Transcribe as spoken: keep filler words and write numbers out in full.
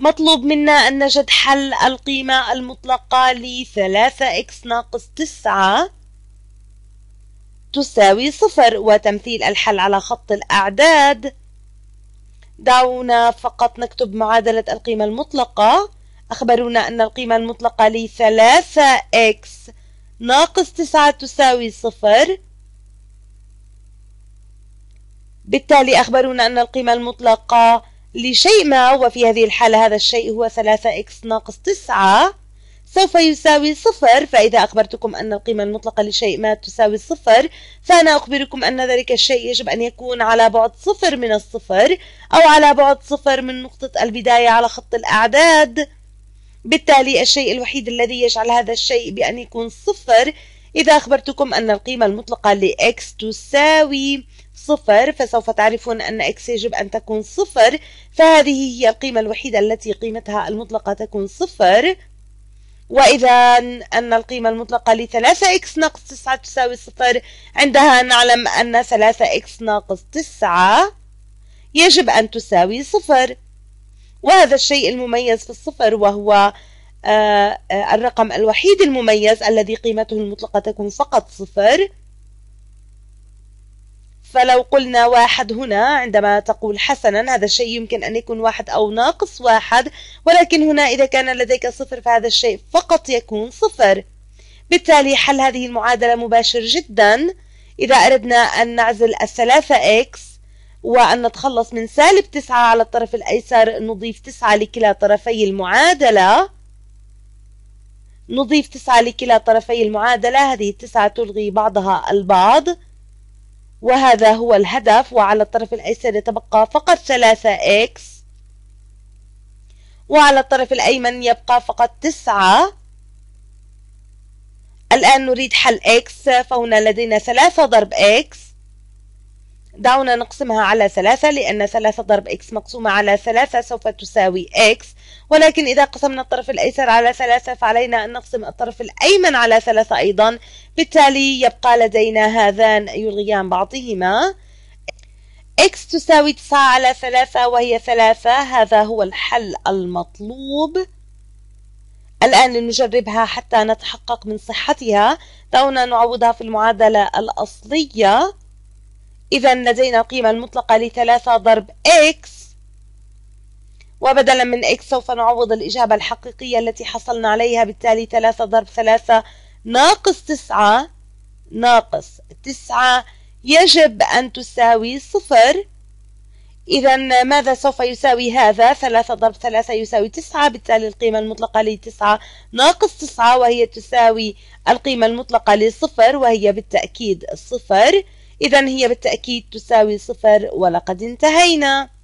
مطلوب منا أن نجد حل القيمة المطلقة لثلاثة إكس ناقص تسعة تساوي صفر، وتمثيل الحل على خط الأعداد. دعونا فقط نكتب معادلة القيمة المطلقة. أخبرونا أن القيمة المطلقة لثلاثة إكس ناقص تسعة تساوي صفر، بالتالي أخبرونا أن القيمة المطلقة لشيء ما، وفي هذه الحالة هذا الشيء هو ثلاثة إكس ناقص تسعة، سوف يساوي صفر. فإذا أخبرتكم أن القيمة المطلقة لشيء ما تساوي صفر، فأنا أخبركم أن ذلك الشيء يجب أن يكون على بعد صفر من الصفر، أو على بعد صفر من نقطة البداية على خط الأعداد. بالتالي الشيء الوحيد الذي يجعل هذا الشيء بأن يكون صفر، إذا أخبرتكم أن القيمة المطلقة لإكس تساوي صفر، فسوف تعرفون أن إكس يجب أن تكون صفر، فهذه هي القيمة الوحيدة التي قيمتها المطلقة تكون صفر. وإذا أن القيمة المطلقة لثلاثة إكس ناقص تسعة تساوي صفر، عندها نعلم أن ثلاثة إكس ناقص تسعة يجب أن تساوي صفر، وهذا الشيء المميز في الصفر، وهو آه آه الرقم الوحيد المميز الذي قيمته المطلقة تكون فقط صفر. فلو قلنا واحد هنا، عندما تقول حسنا هذا الشيء يمكن أن يكون واحد أو ناقص واحد، ولكن هنا إذا كان لديك صفر فهذا الشيء فقط يكون صفر. بالتالي حل هذه المعادلة مباشر جدا. إذا أردنا أن نعزل الثلاثة إكس وأن نتخلص من سالب تسعة على الطرف الأيسر، نضيف تسعة لكلا طرفي المعادلة، نضيف تسعة لكلا طرفي المعادلة، هذه التسعة تلغي بعضها البعض، وهذا هو الهدف. وعلى الطرف الأيسر يتبقى فقط ثلاثة إكس، وعلى الطرف الأيمن يبقى فقط تسعة. الآن نريد حل إكس، فهنا لدينا ثلاثة ضرب إكس، دعونا نقسمها على ثلاثة، لأن ثلاثة ضرب إكس مقسومة على ثلاثة سوف تساوي إكس، ولكن إذا قسمنا الطرف الأيسر على ثلاثة فعلينا أن نقسم الطرف الأيمن على ثلاثة أيضا، بالتالي يبقى لدينا هذان يلغيان بعضهما. إكس تساوي تسعة على ثلاثة وهي ثلاثة، هذا هو الحل المطلوب. الآن لنجربها حتى نتحقق من صحتها. دعونا نعوضها في المعادلة الأصلية. إذا لدينا القيمة المطلقة لثلاثة ضرب إكس، وبدلا من إكس سوف نعوض الإجابة الحقيقية التي حصلنا عليها، بالتالي ثلاثة ضرب ثلاثة ناقص تسعة ناقص تسعة يجب أن تساوي صفر. إذا ماذا سوف يساوي هذا؟ ثلاثة ضرب ثلاثة يساوي تسعة، بالتالي القيمة المطلقة لتسعة ناقص تسعة، وهي تساوي القيمة المطلقة لصفر، وهي بالتأكيد صفر. إذن هي بالتأكيد تساوي صفر، ولقد انتهينا.